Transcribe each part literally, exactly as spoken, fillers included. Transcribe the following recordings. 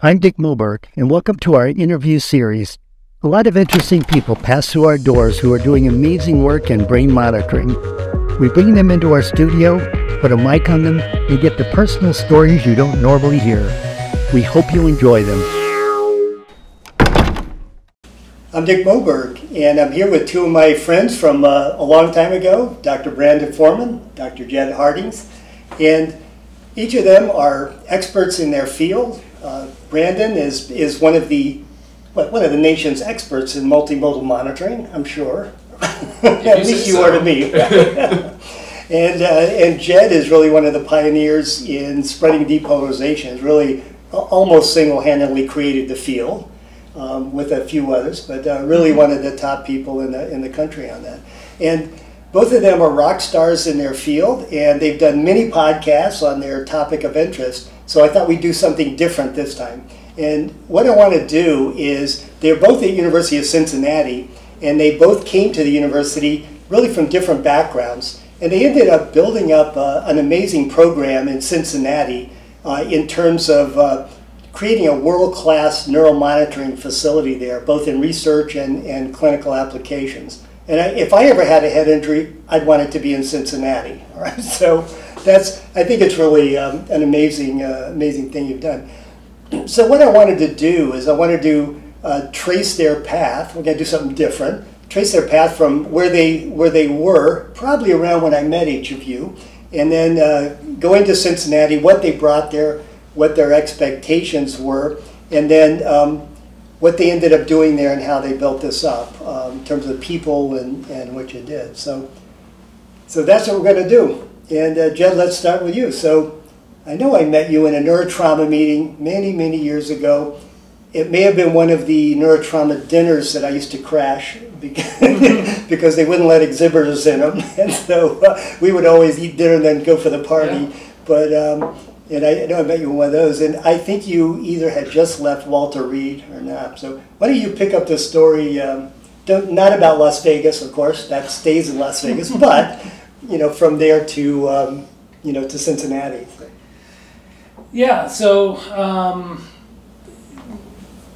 I'm Dick Moberg, and welcome to our interview series. A lot of interesting people pass through our doors who are doing amazing work in brain monitoring. We bring them into our studio, put a mic on them, and get the personal stories you don't normally hear. We hope you enjoy them. I'm Dick Moberg, and I'm here with two of my friends from uh, a long time ago, Doctor Brandon Foreman, Doctor Jed Hartings, and each of them are experts in their field. Uh, Brandon is, is one of the what, one of the nation's experts in multimodal monitoring, I'm sure. At least you so. are to me. and, uh, and Jed is really one of the pioneers in spreading depolarization. Really almost single-handedly created the field um, with a few others, but uh, really one of the top people in the, in the country on that. And both of them are rock stars in their field, and they've done many podcasts on their topic of interest. So I thought we'd do something different this time. And what I want to do is, they're both at University of Cincinnati, and they both came to the university really from different backgrounds. And they ended up building up uh, an amazing program in Cincinnati uh, in terms of uh, creating a world-class neuromonitoring facility there, both in research and, and clinical applications. And I, if I ever had a head injury, I'd want it to be in Cincinnati. All right? So that's, I think it's really um, an amazing, uh, amazing thing you've done. So what I wanted to do is I wanted to uh, trace their path. We're going to do something different. Trace their path from where they, where they were, probably around when I met each of you, and then uh, go into Cincinnati, what they brought there, what their expectations were, and then um, what they ended up doing there and how they built this up um, in terms of people and, and what you did. So, so that's what we're going to do. And uh, Jed, let's start with you. So I know I met you in a neurotrauma meeting many, many years ago. It may have been one of the neurotrauma dinners that I used to crash because, because they wouldn't let exhibitors in them. And so uh, we would always eat dinner and then go for the party. Yeah. But, um, and I know I met you in one of those, and I think you either had just left Walter Reed or not. So why don't you pick up this story, um, don't, not about Las Vegas, of course, that stays in Las Vegas, but you know, from there to um, you know, to Cincinnati. Yeah. So um,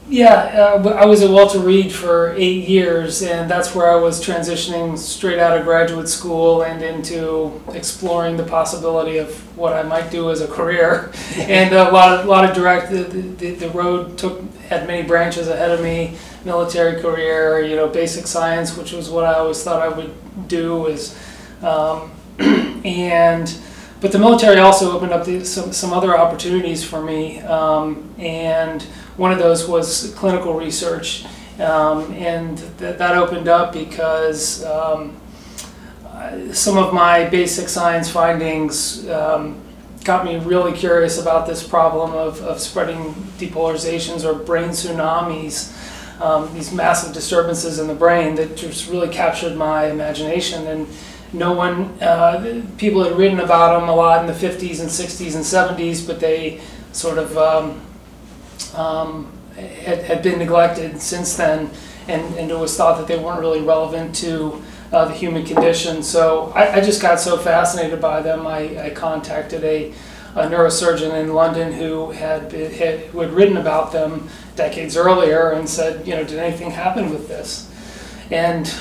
yeah, uh, I was at Walter Reed for eight years, and that's where I was transitioning straight out of graduate school and into exploring the possibility of what I might do as a career. And a lot of, lot of direct, the, the, the road took, had many branches ahead of me, military career, you know, basic science, which was what I always thought I would do. Is, um, and, but the military also opened up the, some, some other opportunities for me, um, and one of those was clinical research, um, and th that opened up because um, uh, some of my basic science findings um, got me really curious about this problem of, of spreading depolarizations or brain tsunamis, um, these massive disturbances in the brain that just really captured my imagination. And no one, uh, people had written about them a lot in the fifties and sixties and seventies, but they sort of um, Um, had, had been neglected since then, and, and it was thought that they weren't really relevant to uh, the human condition. So I, I just got so fascinated by them, I, I contacted a, a neurosurgeon in London who had, been, had who had written about them decades earlier and said, you know, did anything happen with this? And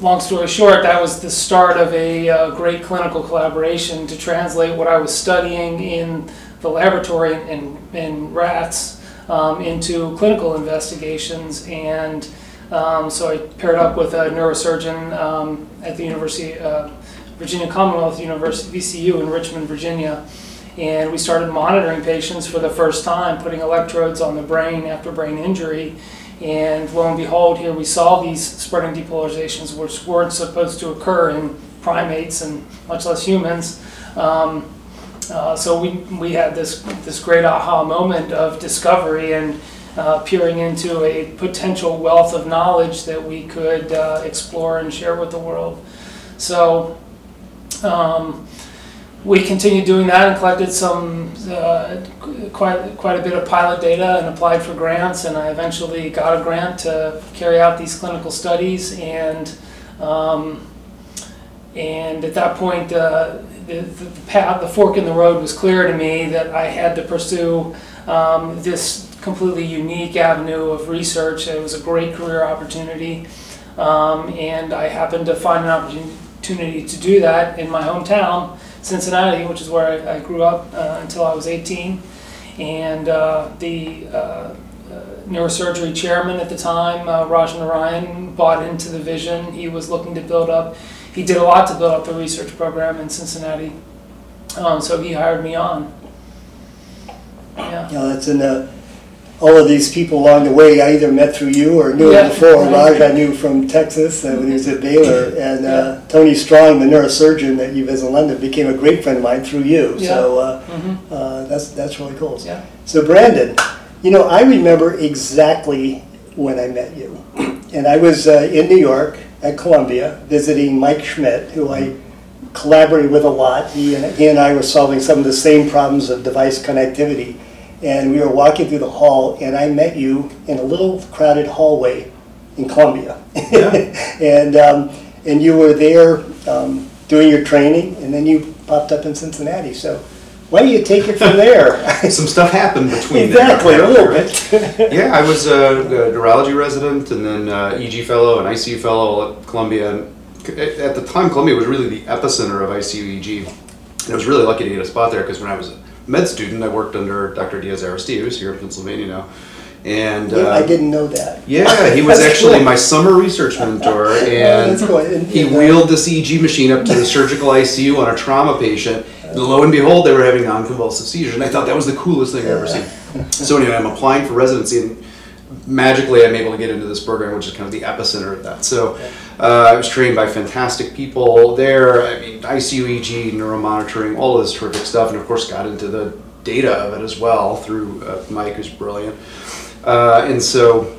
long story short, that was the start of a uh, great clinical collaboration to translate what I was studying in the laboratory and, and rats um, into clinical investigations. And um, so I paired up with a neurosurgeon um, at the University, uh, Virginia Commonwealth University, V C U in Richmond, Virginia. And we started monitoring patients for the first time, putting electrodes on the brain after brain injury. And lo and behold, here we saw these spreading depolarizations, which weren't supposed to occur in primates and much less humans. Um, Uh, so we, we had this, this great aha moment of discovery and uh, peering into a potential wealth of knowledge that we could uh, explore and share with the world. So um, we continued doing that and collected some uh, quite, quite a bit of pilot data and applied for grants, and I eventually got a grant to carry out these clinical studies. And, um, and at that point, uh, The, the, the path, the fork in the road was clear to me that I had to pursue um, this completely unique avenue of research. It was a great career opportunity, um, and I happened to find an opportunity to do that in my hometown, Cincinnati, which is where I, I grew up uh, until I was eighteen. And uh, the uh, neurosurgery chairman at the time, uh, Raj Narayan, bought into the vision. He was looking to build up, he did a lot to build up the research program in Cincinnati, um, so he hired me on. Yeah, yeah that's in the, all of these people along the way I either met through you or knew yeah. him before. Raj I knew from Texas uh, when he was at Baylor, and uh, yeah. Tony Strong, the neurosurgeon that you visited in London, became a great friend of mine through you. Yeah. So uh, mm-hmm. uh, that's, that's really cool. Yeah. So Brandon, you know, I remember exactly when I met you, and I was uh, in New York at Columbia visiting Mike Schmidt, who I collaborated with a lot. He and, he and I were solving some of the same problems of device connectivity, and we were walking through the hall, and I met you in a little crowded hallway in Columbia, yeah. and um, and you were there um, doing your training, and then you popped up in Cincinnati. So. Why do you take it from there? Some stuff happened between exactly, them. Exactly, a little bit. Yeah, I was a, a neurology resident, and then uh, E G fellow and I C U fellow at Columbia. And at the time, Columbia was really the epicenter of I C U E G. And I was really lucky to get a spot there because when I was a med student, I worked under Doctor Diaz-Aristia, who's here in Pennsylvania now. And yeah, uh, I didn't know that. Yeah, he was actually cool. my summer research mentor, and yeah, cool. he wheeled this E E G machine up to the surgical I C U on a trauma patient. Lo and behold, they were having non-convulsive seizures, and I thought that was the coolest thing I've ever seen. So anyway, I'm applying for residency, and magically I'm able to get into this program, which is kind of the epicenter of that. So uh, I was trained by fantastic people there. I mean, I C U E G, neuromonitoring, all of this terrific stuff, and of course got into the data of it as well through uh, Mike, who's brilliant. Uh, and so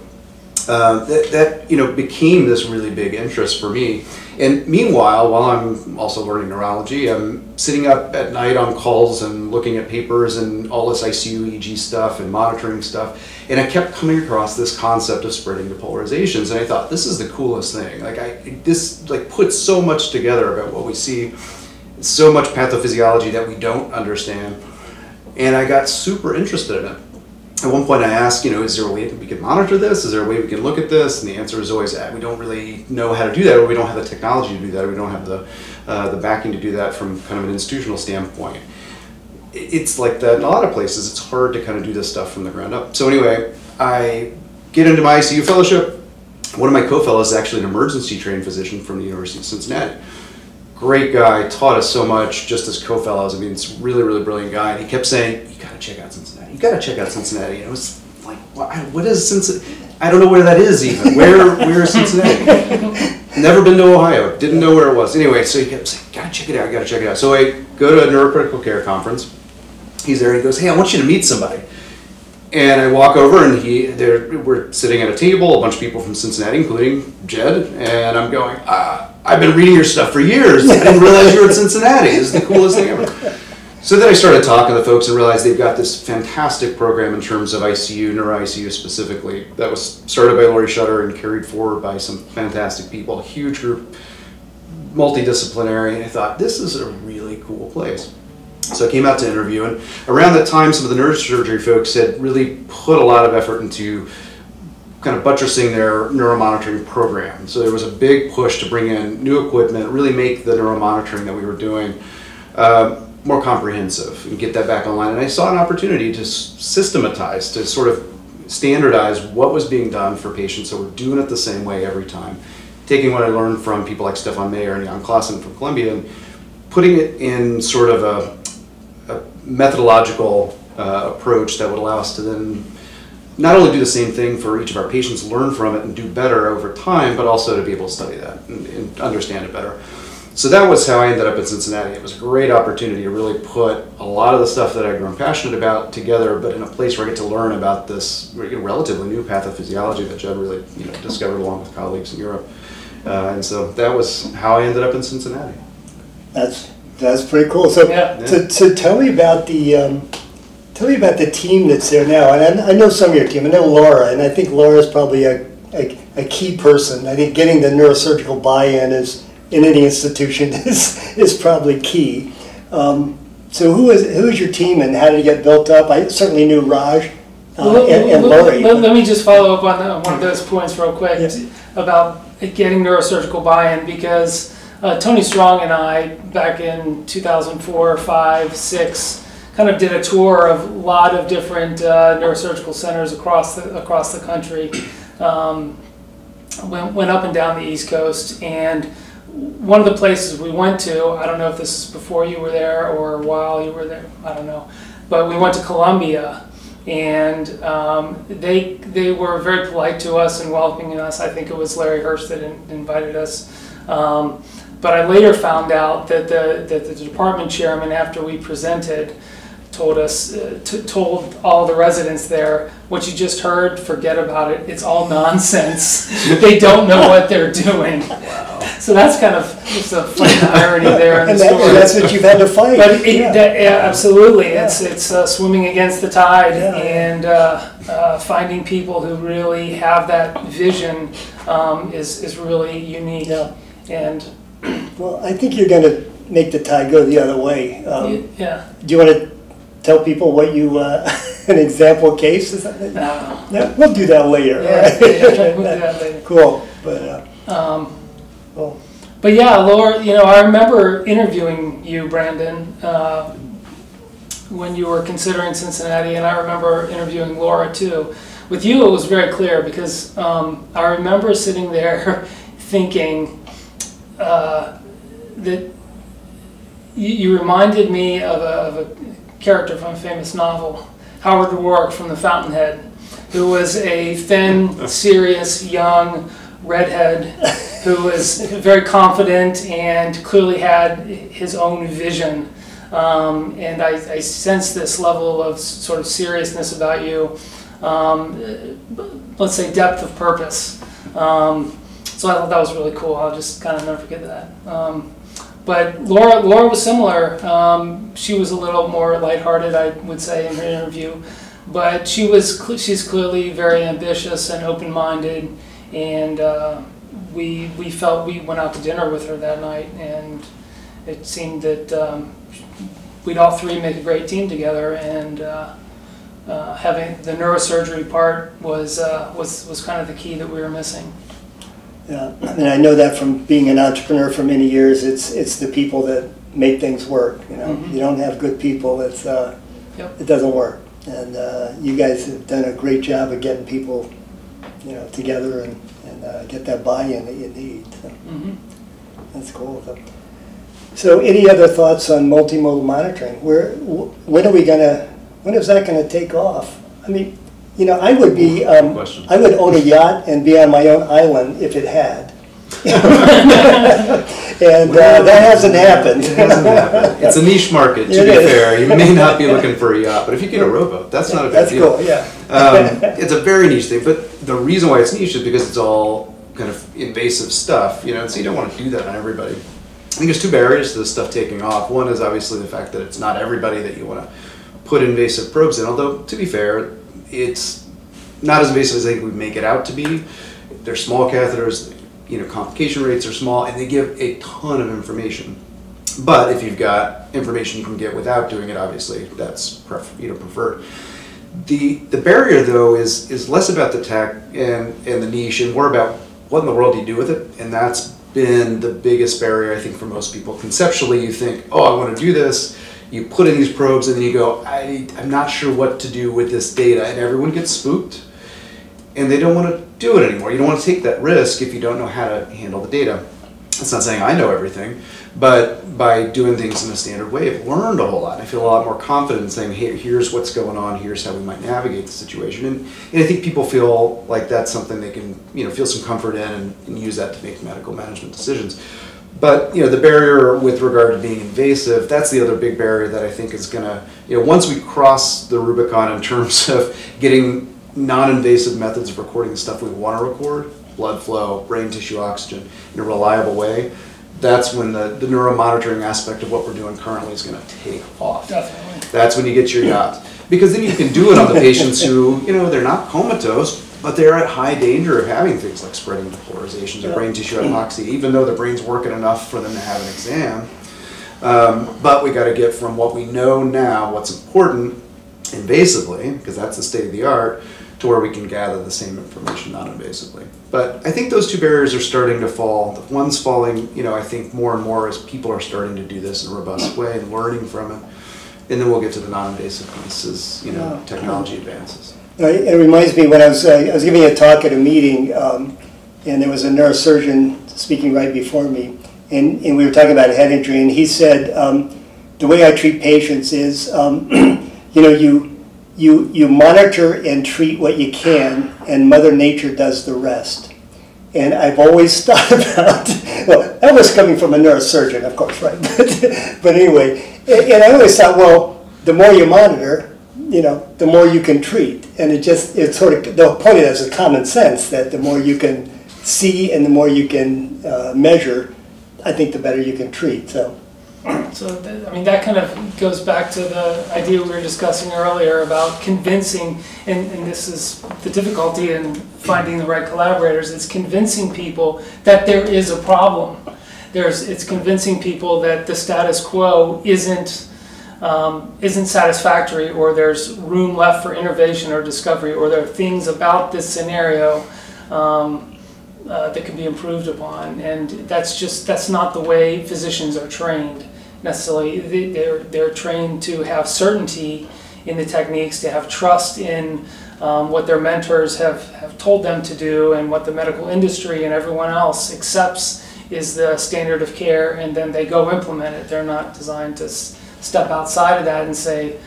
uh, that, that you know became this really big interest for me. And meanwhile, while I'm also learning neurology, I'm sitting up at night on calls and looking at papers and all this I C U E G stuff and monitoring stuff. And I kept coming across this concept of spreading depolarizations, and I thought, this is the coolest thing. Like I, this like puts so much together about what we see, so much pathophysiology that we don't understand. And I got super interested in it. At one point I asked, you know, is there a way that we can monitor this? Is there a way we can look at this? And the answer is always, we don't really know how to do that, or we don't have the technology to do that, or we don't have the, uh, the backing to do that from kind of an institutional standpoint. It's like that in a lot of places. It's hard to kind of do this stuff from the ground up. So anyway, I get into my I C U fellowship. One of my co-fellows is actually an emergency trained physician from the University of Cincinnati. Great guy, taught us so much just as co-fellows. I mean, it's really, really brilliant guy. And he kept saying, you gotta check out Cincinnati. You gotta check out Cincinnati. And I was like, what is Cincinnati? I don't know where that is even. Where, where is Cincinnati? Never been to Ohio. Didn't know where it was. Anyway, so he kept saying, gotta check it out, gotta check it out. So I go to a neurocritical care conference. He's there and he goes, hey, I want you to meet somebody. And I walk over and he, we're sitting at a table, a bunch of people from Cincinnati, including Jed, and I'm going, ah. I've been reading your stuff for years. I didn't realize you were in Cincinnati. This is the coolest thing ever. So then I started talking to folks and realized they've got this fantastic program in terms of I C U, neuro I C U specifically, that was started by Lori Shutter and carried forward by some fantastic people, a huge group, multidisciplinary, and I thought, this is a really cool place. So I came out to interview, and around that time, some of the neurosurgery folks had really put a lot of effort into kind of buttressing their neuromonitoring program. So there was a big push to bring in new equipment, really make the neuromonitoring that we were doing uh, more comprehensive and get that back online. And I saw an opportunity to systematize, to sort of standardize what was being done for patients so we're doing it the same way every time. Taking what I learned from people like Stefan Mayer and Jan Claassen from Columbia and putting it in sort of a, a methodological uh, approach that would allow us to then not only do the same thing for each of our patients, learn from it and do better over time, but also to be able to study that and, and understand it better. So that was how I ended up in Cincinnati. It was a great opportunity to really put a lot of the stuff that I've grown passionate about together, but in a place where I get to learn about this relatively new pathophysiology that Jed really you know, discovered along with colleagues in Europe. Uh, and so that was how I ended up in Cincinnati. That's, that's pretty cool. So, yeah. Yeah. so, so tell me about the... Um Tell me about the team that's there now, and I, I know some of your team. I know Laura, and I think Laura's probably a, a, a key person. I think getting the neurosurgical buy-in is in any institution is, is probably key. Um, so who is who is your team, and how did it get built up? I certainly knew Raj Uh, well, and, and Lori, let, let me just follow up on the, one of those points real quick yes. about getting neurosurgical buy-in, because uh, Tony Strong and I, back in two thousand four, five, six, kind of did a tour of a lot of different uh, neurosurgical centers across the, across the country. Um, went, went up and down the East Coast, and one of the places we went to, I don't know if this is before you were there or while you were there, I don't know, but we went to Columbia. And um, they they were very polite to us and welcoming us. I think it was Larry Hurst that in, invited us. Um, but I later found out that the that the department chairman, after we presented, told us uh, t told all the residents there, what you just heard, forget about it. It's all nonsense. They don't know what they're doing. Wow. So that's kind of just a fun irony there in and the that, story. And that's what you've had to fight. But it, yeah. That, yeah, absolutely, yeah. it's it's uh, swimming against the tide yeah. and uh, uh, finding people who really have that vision um, is is really unique. Yeah. And well, I think you're going to make the tide go the other way. Um, yeah. Do you want to tell people what you, uh, an example case? Is that it? No. No. We'll do that later. Yeah, right? yeah, we'll do that later. Cool. But, uh, um, cool. But yeah, Laura, you know, I remember interviewing you, Brandon, uh, when you were considering Cincinnati, and I remember interviewing Laura too. With you, it was very clear, because um, I remember sitting there thinking uh, that you, you reminded me of a, of a character from a famous novel, Howard Roark from The Fountainhead, who was a thin, serious, young redhead who was very confident and clearly had his own vision. Um, and I, I sense this level of sort of seriousness about you, um, let's say depth of purpose. Um, so I thought that was really cool. I'll just kind of never forget that. Um, But Laura, Laura was similar. Um, she was a little more lighthearted, I would say, in her interview. But she was, cl she's clearly very ambitious and open-minded. And uh, we we felt we went out to dinner with her that night, and it seemed that um, we'd all three make a great team together. And uh, uh, having the neurosurgery part was uh, was was kind of the key that we were missing. Yeah, I mean, I know that from being an entrepreneur for many years. It's it's the people that make things work. You know, mm-hmm. you don't have good people, it's uh, yep. it doesn't work. And uh, you guys have done a great job of getting people, you know, together and and uh, get that buy-in that you need. So mm-hmm. that's cool. So, so, any other thoughts on multimodal monitoring? Where, when are we gonna? When is that gonna take off? I mean. You know, I would be, um, I would own a yacht and be on my own island if it had. and uh, that hasn't happened. It hasn't happened. It's a niche market, to it be is. fair. You may not be looking for a yacht, but if you get a rowboat, that's yeah, not a big that's deal. That's cool, yeah. Um, it's a very niche thing, but the reason why it's niche is because it's all kind of invasive stuff, you know, and so you don't want to do that on everybody. I think there's two barriers to this stuff taking off. One is obviously the fact that it's not everybody that you want to put invasive probes in, although, to be fair, it's not as invasive as I think we make it out to be. They're small catheters, you know, complication rates are small, and they give a ton of information. But if you've got information you can get without doing it, obviously that's pref you know, preferred. The the barrier though is is less about the tech and, and the niche and more about what in the world do you do with it? And that's been the biggest barrier I think for most people. Conceptually you think, oh, I want to do this. You put in these probes and then you go, I, I'm not sure what to do with this data, and everyone gets spooked and they don't want to do it anymore. You don't want to take that risk if you don't know how to handle the data. That's not saying I know everything, but by doing things in a standard way, I've learned a whole lot. I feel a lot more confident in saying, hey, here's what's going on, here's how we might navigate the situation. And, and I think people feel like that's something they can, you know, feel some comfort in and, and use that to make medical management decisions. But, you know, the barrier with regard to being invasive, that's the other big barrier that I think is going to, you know, once we cross the Rubicon in terms of getting non-invasive methods of recording the stuff we want to record, blood flow, brain tissue, oxygen, in a reliable way, that's when the, the neuromonitoring aspect of what we're doing currently is going to take off. Definitely. That's when you get your yacht. Because then you can do it on the patients who, you know, they're not comatose, but they're at high danger of having things like spreading depolarizations or yeah. brain tissue hypoxia, even though the brain's working enough for them to have an exam. Um, but we got to get from what we know now, what's important, invasively, because that's the state of the art, to where we can gather the same information non-invasively. But I think those two barriers are starting to fall. One's falling, you know, I think more and more as people are starting to do this in a robust way and learning from it. And then we'll get to the non-invasive piece as, you know, yeah. technology advances. It reminds me when I was, uh, I was giving a talk at a meeting, um, and there was a neurosurgeon speaking right before me, and, and we were talking about head injury, and he said, um, the way I treat patients is, um, you know, you, you, you monitor and treat what you can, and Mother Nature does the rest. And I've always thought about, well, that was coming from a neurosurgeon, of course, right? But, but anyway, and, and I always thought, well, the more you monitor, you know, the more you can treat. And it just, it's sort of, the point of that is common sense, that the more you can see and the more you can uh, measure, I think the better you can treat, so. So, I mean, that kind of goes back to the idea we were discussing earlier about convincing, and, and this is the difficulty in finding the right collaborators, it's convincing people that there is a problem. There's, it's convincing people that the status quo isn't, um, isn't satisfactory, or there's room left for innovation or discovery, or there are things about this scenario um, Uh, that can be improved upon, and that's just that's not the way physicians are trained necessarily. They're they're trained to have certainty in the techniques, to have trust in um, what their mentors have have told them to do, and what the medical industry and everyone else accepts is the standard of care, and then they go implement it. They're not designed to s step outside of that and say,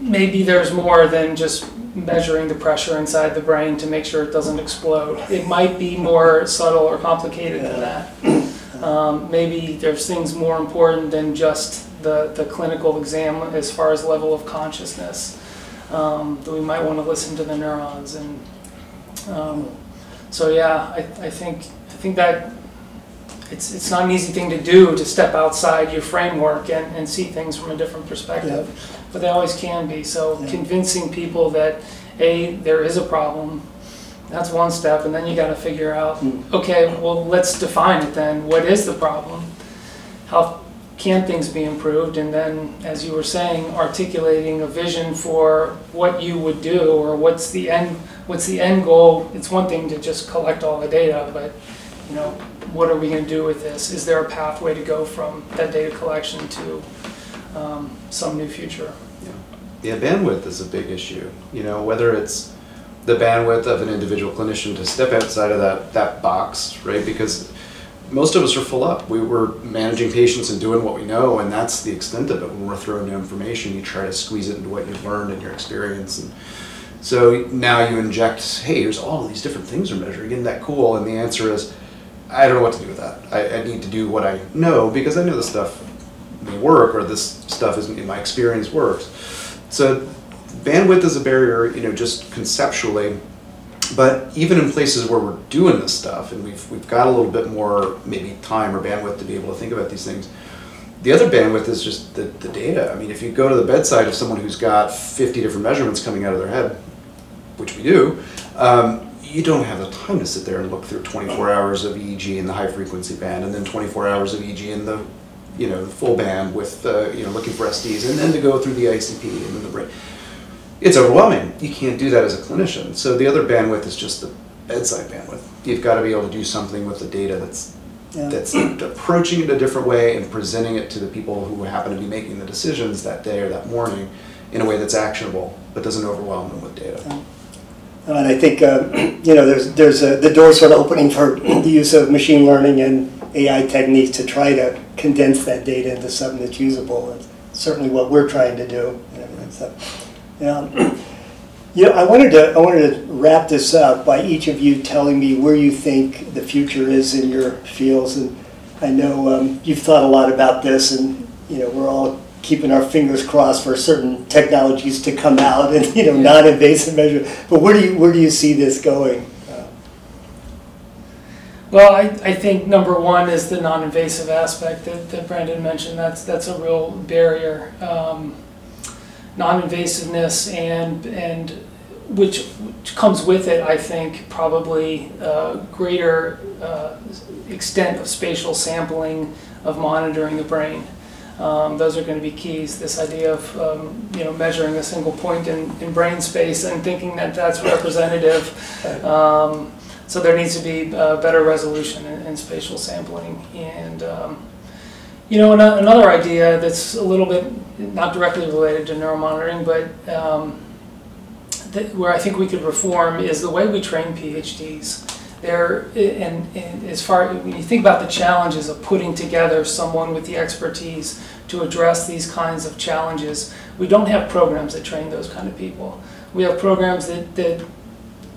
maybe there's more than just measuring the pressure inside the brain to make sure it doesn't explode. It might be more subtle or complicated than that. Um, maybe there's things more important than just the, the clinical exam as far as level of consciousness. Um, that we might want to listen to the neurons. And um, so yeah, I, I think I think that it's, it's not an easy thing to do, to step outside your framework and, and see things from a different perspective. Yeah. But they always can be. So yeah. Convincing people that, A, there is a problem, that's one step, and then you got to figure out, mm. okay, well, let's define it then. What is the problem? How can things be improved? And then, as you were saying, articulating a vision for what you would do, or what's the end, what's the end goal. It's one thing to just collect all the data, but, you know, what are we going to do with this? Is there a pathway to go from that data collection to Um, some new future? Yeah. Yeah, bandwidth is a big issue. You know, whether it's the bandwidth of an individual clinician to step outside of that, that box, right? Because most of us are full up. We were managing patients and doing what we know, and that's the extent of it. When we're throwing new information, you try to squeeze it into what you've learned and your experience. And so now you inject, hey, here's all these different things we're measuring. Isn't that cool? And the answer is, I don't know what to do with that. I, I need to do what I know, because I know this stuff work, or this stuff is in my experience works. So bandwidth is a barrier, you know, just conceptually. But even in places where we're doing this stuff and we've, we've got a little bit more maybe time or bandwidth to be able to think about these things, the other bandwidth is just the, the data. I mean, if you go to the bedside of someone who's got fifty different measurements coming out of their head, which we do, um, you don't have the time to sit there and look through twenty-four hours of E E G in the high frequency band, and then twenty-four hours of E E G in the you know, the full band with, uh, you know, looking for S Ds, and then to go through the I C P and then the brain. It's overwhelming. You can't do that as a clinician. So the other bandwidth is just the bedside bandwidth. You've got to be able to do something with the data that's, yeah. that's approaching it a different way and presenting it to the people who happen to be making the decisions that day or that morning in a way that's actionable, but doesn't overwhelm them with data. Yeah. And I think, uh, you know, there's, there's a, the door sort of opening for the use of machine learning and A I techniques to try to condense that data into something that's usable. It's certainly what we're trying to do. And everything. So, um, you know, I wanted to I wanted to wrap this up by each of you telling me where you think the future is in your fields. And I know um, you've thought a lot about this, and you know we're all keeping our fingers crossed for certain technologies to come out and you know yeah. non-invasive measures. But where do you where do you see this going? Well, I, I think number one is the non-invasive aspect that, that Brandon mentioned. That's that's a real barrier, um, non-invasiveness, and and which, which comes with it, I think, probably a greater uh, extent of spatial sampling, of monitoring the brain. Um, those are going to be keys. This idea of um, you know, measuring a single point in, in brain space and thinking that that's representative. Um, so there needs to be uh, better resolution in, in spatial sampling. And um, you know, an another idea that's a little bit not directly related to neuromonitoring, but um, that where I think we could reform is the way we train P H Ds. There, and, and as far when you think about the challenges of putting together someone with the expertise to address these kinds of challenges, we don't have programs that train those kind of people. We have programs that that,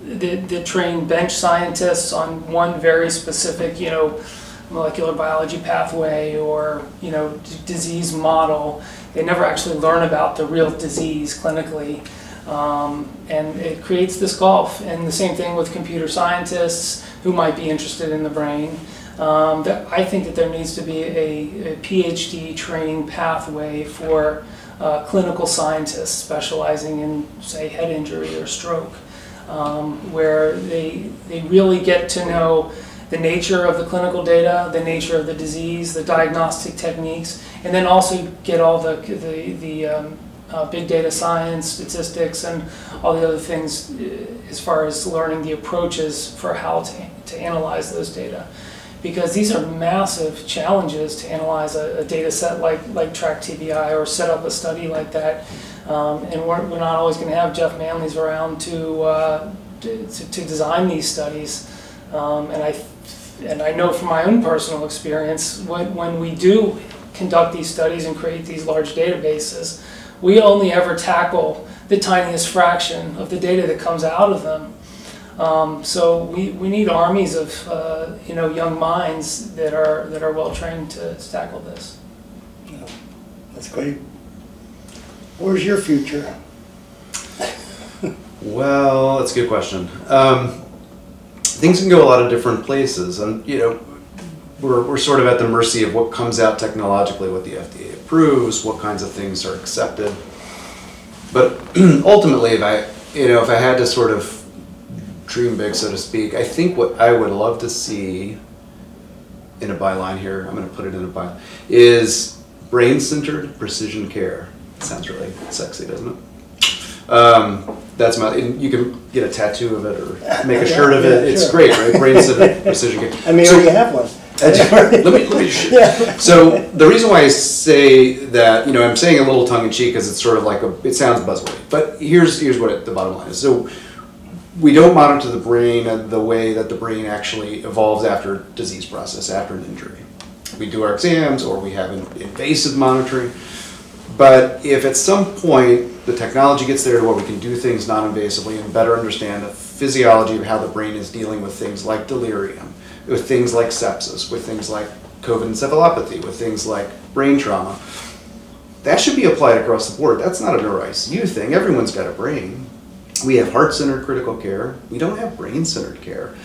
that, that train bench scientists on one very specific, you know, molecular biology pathway or you know d disease model. They never actually learn about the real disease clinically. Um, and it creates this gulf. And the same thing with computer scientists who might be interested in the brain. Um, that I think that there needs to be a, a P H D training pathway for uh, clinical scientists specializing in, say, head injury or stroke, um, where they, they really get to know the nature of the clinical data, the nature of the disease, the diagnostic techniques, and then also get all the, the, the um, Uh, big data science, statistics, and all the other things uh, as far as learning the approaches for how to, to analyze those data. Because these are massive challenges to analyze a, a data set like, like TrackTBI or set up a study like that. Um, and we're, we're not always going to have Jeff Manley's around to, uh, to, to design these studies. Um, and, I, and I know from my own personal experience, when, when we do conduct these studies and create these large databases, we only ever tackle the tiniest fraction of the data that comes out of them. Um, so we, we need armies of uh, you know young minds that are that are well trained to tackle this. Yeah, that's great. Where's your future? Well, that's a good question. Um, things can go a lot of different places, and you know we're we're sort of at the mercy of what comes out technologically, what the F D A proves, what kinds of things are accepted. But ultimately, if I, you know, if I had to sort of dream big, so to speak, I think what I would love to see in a byline here, I'm going to put it in a byline, is brain-centered precision care. Sounds really sexy, doesn't it? Um, that's my, you can get a tattoo of it or make a yeah, shirt of yeah, it. Yeah, it's sure. Great, right? Brain-centered precision care. I mean, so, you have one. let me, let me yeah. So the reason why I say that, you know, I'm saying a little tongue-in-cheek because it's sort of like, a, it sounds buzzwordy, but here's, here's what it, the bottom line is. So we don't monitor the brain the way that the brain actually evolves after a disease process, after an injury. We do our exams or we have invasive monitoring, but if at some point the technology gets there to where we can do things non-invasively and better understand the physiology of how the brain is dealing with things like delirium, with things like sepsis, with things like COVID encephalopathy, with things like brain trauma. That should be applied across the board. That's not a neuro I C U thing. Everyone's got a brain. We have heart-centered critical care. We don't have brain-centered care.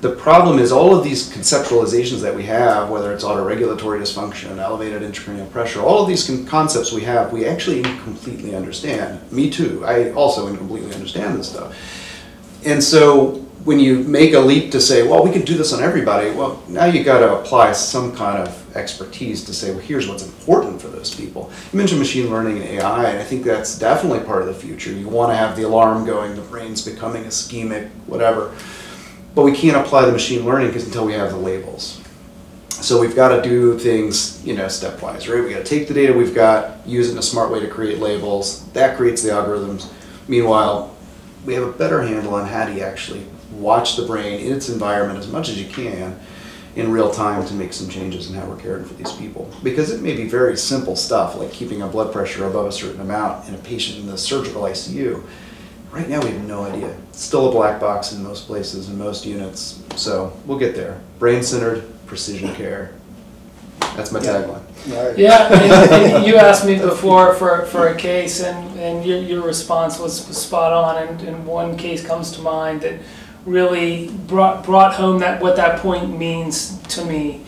The problem is all of these conceptualizations that we have, whether it's autoregulatory dysfunction, elevated intracranial pressure, all of these concepts we have, we actually incompletely understand. Me too. I also incompletely understand this stuff. And so, when you make a leap to say, well, we can do this on everybody, well, now you got to apply some kind of expertise to say, well, here's what's important for those people. You mentioned machine learning and A I, and I think that's definitely part of the future. You want to have the alarm going, the brain's becoming ischemic, whatever. But we can't apply the machine learning because until we have the labels. So we've got to do things, you know, stepwise, right? We've got to take the data we've got, use it in a smart way to create labels. That creates the algorithms. Meanwhile, we have a better handle on how do you actually watch the brain in its environment as much as you can in real time to make some changes in how we're caring for these people. Because it may be very simple stuff like keeping a blood pressure above a certain amount in a patient in the surgical I C U. Right now we have no idea. It's still a black box in most places, in most units. So we'll get there. Brain-centered precision care. That's my tagline. Yeah, and, and you asked me before for, for a case and, and your, your response was, was spot on, and, and one case comes to mind that really brought brought home that what that point means to me.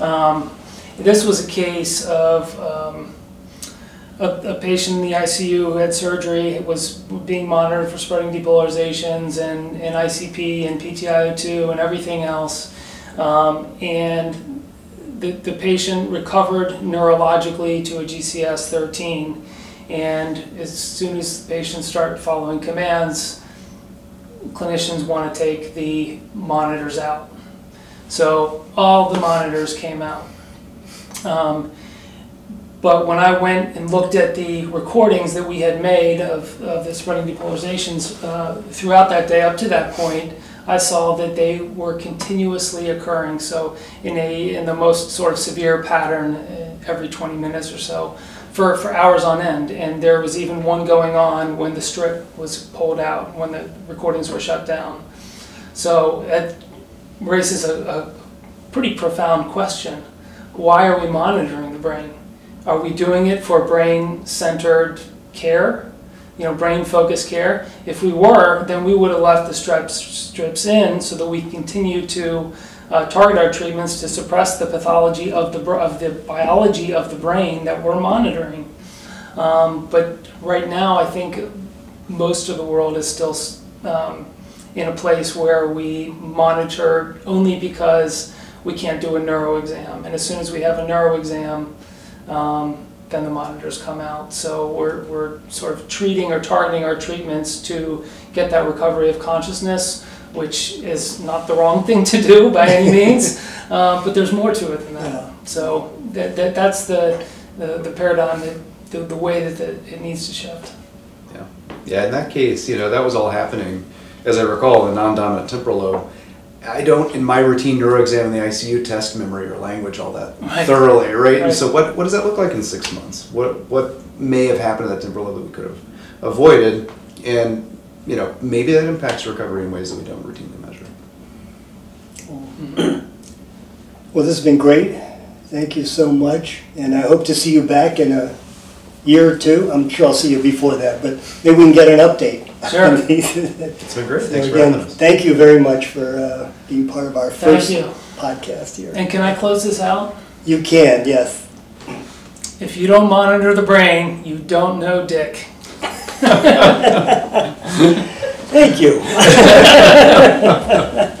Um, this was a case of um, a, a patient in the I C U who had surgery. It was being monitored for spreading depolarizations and, and I C P and P T I O two and everything else. Um, and the, the patient recovered neurologically to a G C S thirteen, and as soon as patients start following commands, clinicians want to take the monitors out. So all the monitors came out. Um, but when I went and looked at the recordings that we had made of, of this running depolarizations uh, throughout that day up to that point, I saw that they were continuously occurring, so in, a, in the most sort of severe pattern uh, every twenty minutes or so for, for hours on end. And there was even one going on when the strip was pulled out, when the recordings were shut down. So that raises a, a pretty profound question. Why are we monitoring the brain? Are we doing it for brain-centered care? You know, brain-focused care? If we were, then we would have left the strips, strips in so that we continue to uh, target our treatments to suppress the pathology of the, of the biology of the brain that we're monitoring. Um, but right now, I think most of the world is still um, in a place where we monitor only because we can't do a neuro exam. And as soon as we have a neuro exam, um, then the monitors come out. So we're, we're sort of treating or targeting our treatments to get that recovery of consciousness, which is not the wrong thing to do by any means, um, but there's more to it than that. Yeah. So that, that, that's the, the, the paradigm, that, the, the way that the, it needs to shift. Yeah. Yeah, in that case, you know, that was all happening, as I recall, the non-dominant temporal lobe. I don't, in my routine neuro exam in the I C U, test memory or language all that right. thoroughly, right? right? And so, what what does that look like in six months? What what may have happened at that temporal lobe that we could have avoided, and you know, maybe that impacts recovery in ways that we don't routinely measure. Well, this has been great. Thank you so much, and I hope to see you back in a year or two. I'm sure I'll see you before that, but maybe we can get an update. Sure. It's been great. So Thanks again, for having us. Thank you very much for uh, being part of our first podcast here. And can I close this out? You can, yes. If you don't monitor the brain, you don't know Dick. Thank you.